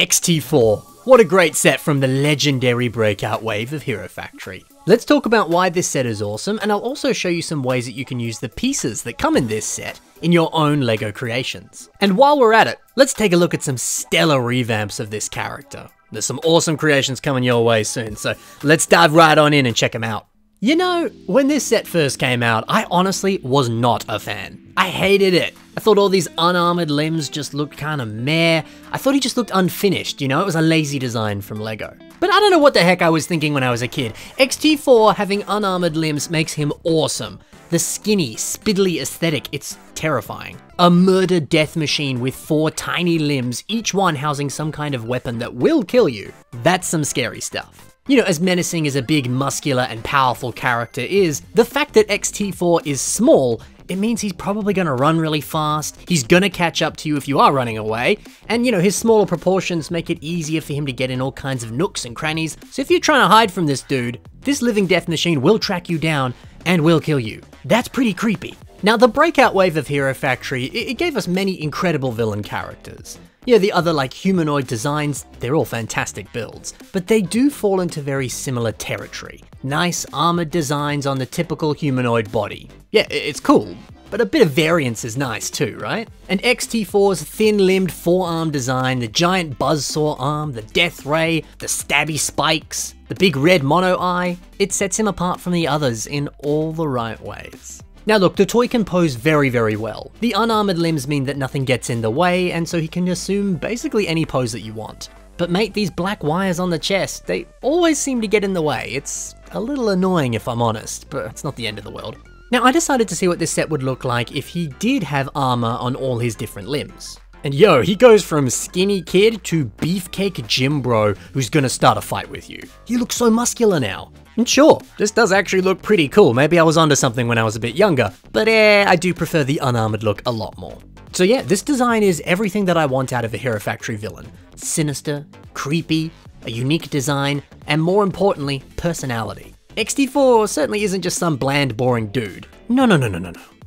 XT4. What a great set from the legendary breakout wave of Hero Factory. Let's talk about why this set is awesome, and I'll also show you some ways that you can use the pieces that come in this set in your own LEGO creations. And while we're at it, let's take a look at some stellar revamps of this character. There's some awesome creations coming your way soon, so let's dive right on in and check them out. You know, when this set first came out, I honestly was not a fan. I hated it. I thought all these unarmored limbs just looked kinda meh. I thought he just looked unfinished, you know? It was a lazy design from LEGO. But I don't know what the heck I was thinking when I was a kid. XT4 having unarmored limbs makes him awesome. The skinny, spiddly aesthetic, it's terrifying. A murder death machine with four tiny limbs, each one housing some kind of weapon that will kill you. That's some scary stuff. You know, as menacing as a big, muscular and powerful character is, the fact that XT4 is small, it means he's probably gonna run really fast, he's gonna catch up to you if you are running away, and you know, his smaller proportions make it easier for him to get in all kinds of nooks and crannies, so if you're trying to hide from this dude, this living death machine will track you down and will kill you. That's pretty creepy. Now, the breakout wave of Hero Factory, it gave us many incredible villain characters. Yeah, the other like humanoid designs, they're all fantastic builds, but they do fall into very similar territory. Nice armored designs on the typical humanoid body. Yeah, it's cool, but a bit of variance is nice too, right? And XT4's thin-limbed forearm design, the giant buzzsaw arm, the death ray, the stabby spikes, the big red mono eye, it sets him apart from the others in all the right ways. Now look, the toy can pose very, very well. The unarmored limbs mean that nothing gets in the way, and so he can assume basically any pose that you want. But mate, these black wires on the chest, they always seem to get in the way. It's a little annoying if I'm honest, but it's not the end of the world. Now I decided to see what this set would look like if he did have armor on all his different limbs. And yo, he goes from skinny kid to beefcake gym bro who's gonna start a fight with you. He looks so muscular now. And sure, this does actually look pretty cool. Maybe I was onto something when I was a bit younger, but I do prefer the unarmored look a lot more. So yeah, this design is everything that I want out of a Hero Factory villain. Sinister, creepy, a unique design, and more importantly, personality. XT4 certainly isn't just some bland, boring dude. No.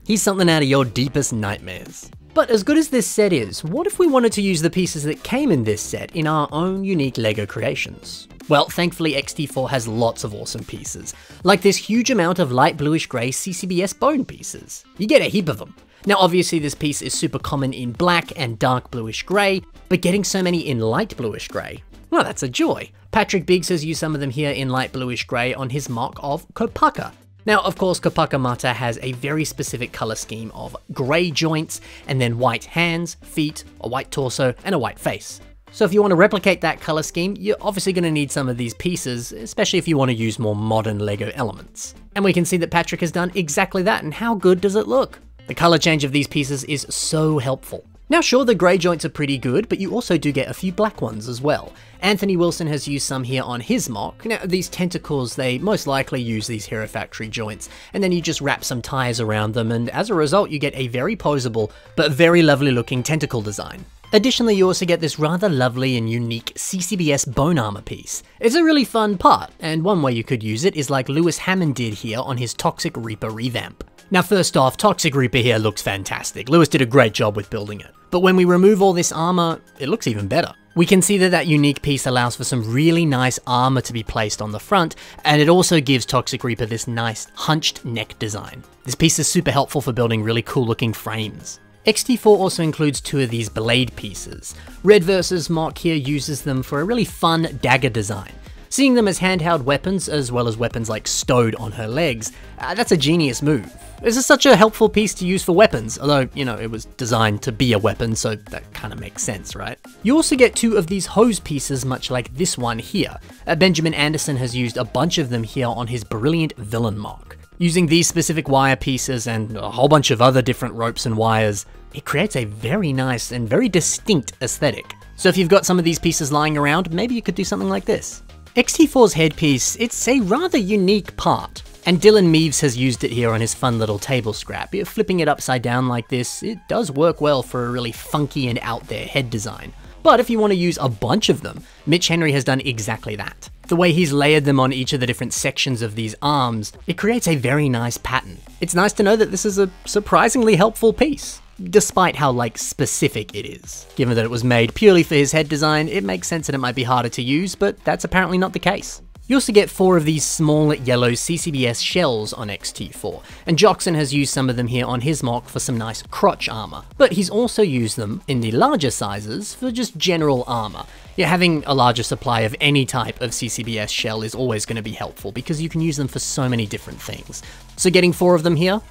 He's something out of your deepest nightmares. But as good as this set is, what if we wanted to use the pieces that came in this set in our own unique LEGO creations? Well, thankfully XT4 has lots of awesome pieces, like this huge amount of light bluish grey CCBS bone pieces. You get a heap of them. Now obviously this piece is super common in black and dark bluish grey, but getting so many in light bluish grey, well that's a joy. Patrick Biggs has used some of them here in light bluish grey on his mock of Kopaka. Now, of course, Kopaka Mata has a very specific color scheme of gray joints and then white hands, feet, a white torso, and a white face. So if you want to replicate that color scheme, you're obviously going to need some of these pieces, especially if you want to use more modern LEGO elements. And we can see that Patrick has done exactly that, and how good does it look? The color change of these pieces is so helpful. Now sure, the grey joints are pretty good, but you also do get a few black ones as well. Anthony Wilson has used some here on his mock. Now these tentacles, they most likely use these Hero Factory joints, and then you just wrap some ties around them, and as a result you get a very poseable, but very lovely looking tentacle design. Additionally, you also get this rather lovely and unique CCBS bone armor piece. It's a really fun part, and one way you could use it is like Lewis Hammond did here on his Toxic Reaper revamp. Now first off, Toxic Reaper here looks fantastic. Lewis did a great job with building it. But when we remove all this armor, it looks even better. We can see that that unique piece allows for some really nice armor to be placed on the front, and it also gives Toxic Reaper this nice hunched neck design. This piece is super helpful for building really cool looking frames. XT4 also includes two of these blade pieces. Red versus Mark here uses them for a really fun dagger design. Seeing them as handheld weapons, as well as weapons like stowed on her legs, that's a genius move. This is such a helpful piece to use for weapons, although, you know, it was designed to be a weapon, so that kind of makes sense, right? You also get two of these hose pieces, much like this one here. Benjamin Anderson has used a bunch of them here on his brilliant villain mock. Using these specific wire pieces and a whole bunch of other different ropes and wires, it creates a very nice and very distinct aesthetic. So if you've got some of these pieces lying around, maybe you could do something like this. XT4's headpiece, it's a rather unique part, and Dylan Neves has used it here on his fun little table scrap. Flipping it upside down like this, it does work well for a really funky and out there head design. But if you want to use a bunch of them, Mitch Henry has done exactly that. The way he's layered them on each of the different sections of these arms, it creates a very nice pattern. It's nice to know that this is a surprisingly helpful piece. despite how, like, specific it is. Given that it was made purely for his head design, it makes sense that it might be harder to use, but that's apparently not the case. You also get 4 of these small yellow CCBS shells on XT4, and Joxon has used some of them here on his mock for some nice crotch armor, but he's also used them in the larger sizes for just general armor. Yeah, having a larger supply of any type of CCBS shell is always going to be helpful because you can use them for so many different things. So getting 4 of them here,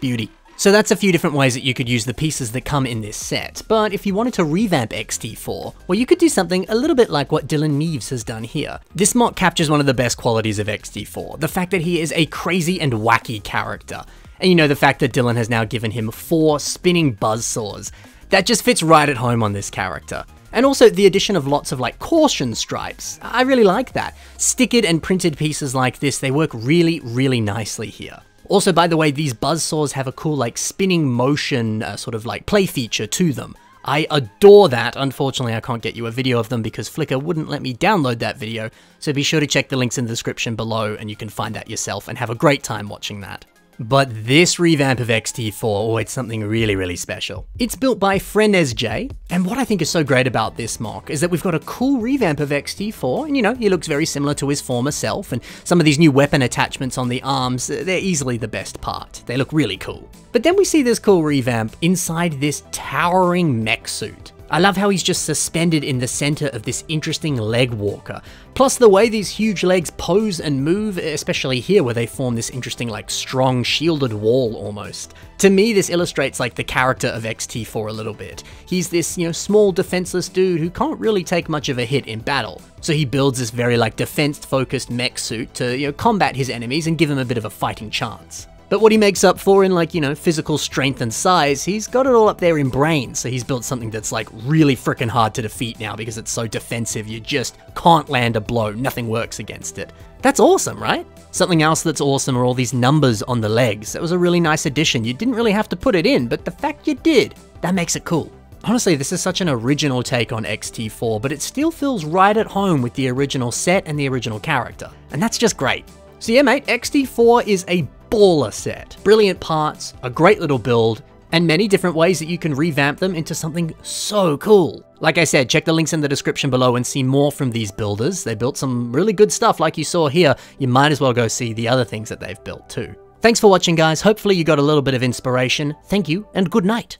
beauty. So that's a few different ways that you could use the pieces that come in this set, but if you wanted to revamp XT4, well, you could do something a little bit like what Dylan Neves has done here. This mock captures one of the best qualities of XT4, the fact that he is a crazy and wacky character. And you know, the fact that Dylan has now given him 4 spinning buzzsaws. That just fits right at home on this character. And also the addition of lots of, like, caution stripes. I really like that. Stickered and printed pieces like this, they work really, really nicely here. Also, by the way, these buzzsaws have a cool, like, spinning motion sort of, like, play feature to them. I adore that. Unfortunately, I can't get you a video of them because Flickr wouldn't let me download that video, so be sure to check the links in the description below and you can find that yourself and have a great time watching that. But this revamp of XT4, oh, it's something really, really special. It's built by FrenezJ, and what I think is so great about this mock is that we've got a cool revamp of XT4, and you know, he looks very similar to his former self, and some of these new weapon attachments on the arms, they're easily the best part. They look really cool. But then we see this cool revamp inside this towering mech suit. I love how he's just suspended in the center of this interesting leg walker. Plus the way these huge legs pose and move, especially here where they form this interesting, like, strong shielded wall almost. To me, this illustrates, like, the character of XT4 a little bit. He's this, you know, small defenseless dude who can't really take much of a hit in battle. So he builds this very, like, defense focused mech suit to, you know, combat his enemies and give him a bit of a fighting chance. But what he makes up for in, like, you know, physical strength and size, he's got it all up there in brains. So he's built something that's, like, really freaking hard to defeat now because it's so defensive. You just can't land a blow. Nothing works against it. That's awesome, right? Something else that's awesome are all these numbers on the legs. That was a really nice addition. You didn't really have to put it in, but the fact you did, that makes it cool. Honestly, this is such an original take on XT4, but it still feels right at home with the original set and the original character. And that's just great. So yeah, mate, XT4 is a baller set. Brilliant parts, a great little build, and many different ways that you can revamp them into something so cool. Like I said, check the links in the description below and see more from these builders. They built some really good stuff like you saw here. You might as well go see the other things that they've built too. Thanks for watching, guys. Hopefully you got a little bit of inspiration. Thank you and good night.